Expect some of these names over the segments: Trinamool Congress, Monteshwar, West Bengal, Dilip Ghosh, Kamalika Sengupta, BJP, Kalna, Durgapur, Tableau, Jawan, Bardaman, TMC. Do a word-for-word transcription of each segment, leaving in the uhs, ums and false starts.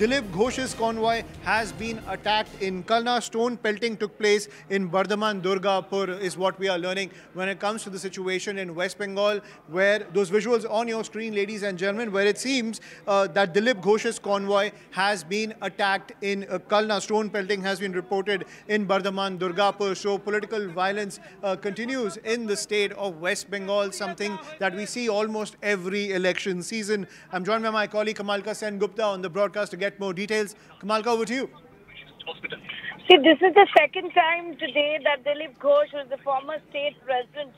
Dilip Ghosh's convoy has been attacked in Kalna. Stone pelting took place in Bardaman, Durgapur is what we are learning when it comes to the situation in West Bengal, where those visuals on your screen, ladies and gentlemen, where it seems uh, that Dilip Ghosh's convoy has been attacked in uh, Kalna. Stone pelting has been reported in Bardaman, Durgapur. So political violence uh, continues in the state of West Bengal, something that we see almost every election season. I'm joined by my colleague Kamalika Sengupta on the broadcast to get more details. Kamalika, over to you. See, this is the second time today that Dilip Ghosh, who is the former state president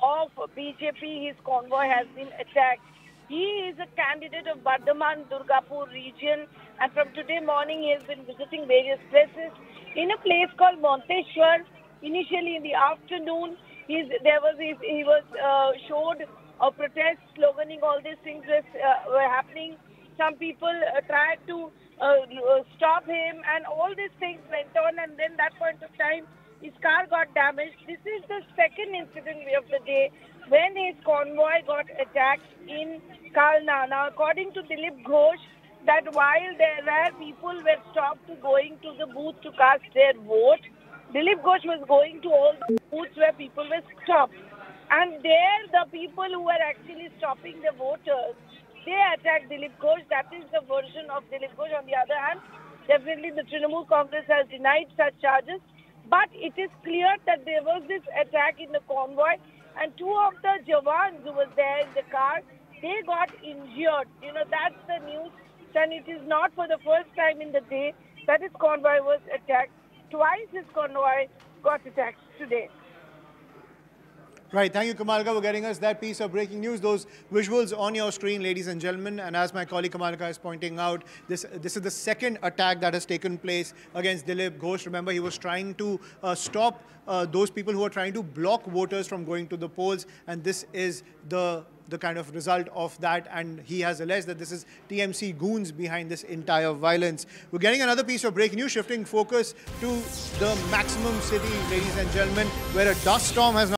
of B J P, his convoy has been attacked. He is a candidate of Bardaman, Durgapur region, and from today morning he has been visiting various places. In a place called Monteshwar, initially in the afternoon, he's, there was he, he was uh, showed a protest, sloganing, all these things was, uh, were happening. Some people uh, tried to uh, stop him, and all these things went on, and then that point of time, his car got damaged. This is the second incident of the day when his convoy got attacked in Kalna. Now, according to Dilip Ghosh, that while there were people were stopped to going to the booth to cast their vote, Dilip Ghosh was going to all the booths where people were stopped. And there, the people who were actually stopping the voters, they attacked Dilip Ghosh. That is the version of Dilip Ghosh. On the other hand, definitely the Trinamool Congress has denied such charges. But it is clear that there was this attack in the convoy, and two of the Jawans who were there in the car, they got injured. You know, that's the news. And it is not for the first time in the day that his convoy was attacked. Twice his convoy got attacked today. Right, thank you, Kamalika, for getting us that piece of breaking news. Those visuals on your screen, ladies and gentlemen. And as my colleague Kamalika is pointing out, this this is the second attack that has taken place against Dilip Ghosh. Remember, he was trying to uh, stop uh, those people who are trying to block voters from going to the polls. And this is the the kind of result of that, and he has alleged that this is T M C goons behind this entire violence. We're getting another piece of breaking news, shifting focus to the maximum city, ladies and gentlemen, where a dust storm has now